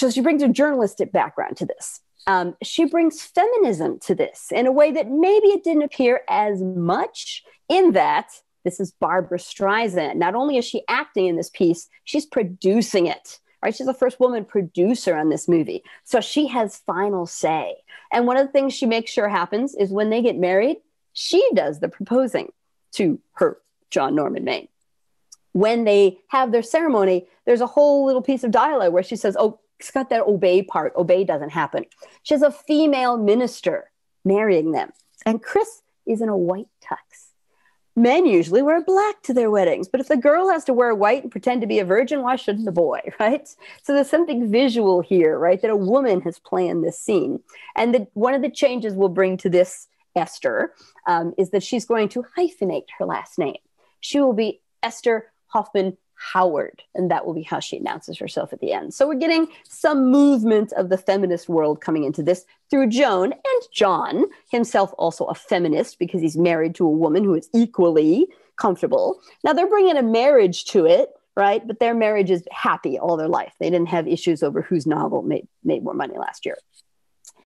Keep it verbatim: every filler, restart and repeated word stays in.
So she brings a journalistic background to this. Um, she brings feminism to this in a way that maybe it didn't appear as much, in that this is Barbara Streisand. Not only is she acting in this piece, she's producing it. Right? She's the first woman producer on this movie. So she has final say. And one of the things she makes sure happens is when they get married, she does the proposing to her John Norman Maine. When they have their ceremony, there's a whole little piece of dialogue where she says, oh, it's got that obey part. Obey doesn't happen. She has a female minister marrying them. And Kris is in a white tux. Men usually wear black to their weddings, but if the girl has to wear white and pretend to be a virgin, why shouldn't the boy, right? So there's something visual here, right, that a woman has planned this scene. And the, one of the changes we'll bring to this Esther um, is that she's going to hyphenate her last name. She will be Esther Hoffman-Howard, and that will be how she announces herself at the end. So we're getting some movement of the feminist world coming into this through Joan, and John himself also a feminist because he's married to a woman who is equally comfortable. Now they're bringing a marriage to it, right? But their marriage is happy all their life. They didn't have issues over whose novel made, made more money last year.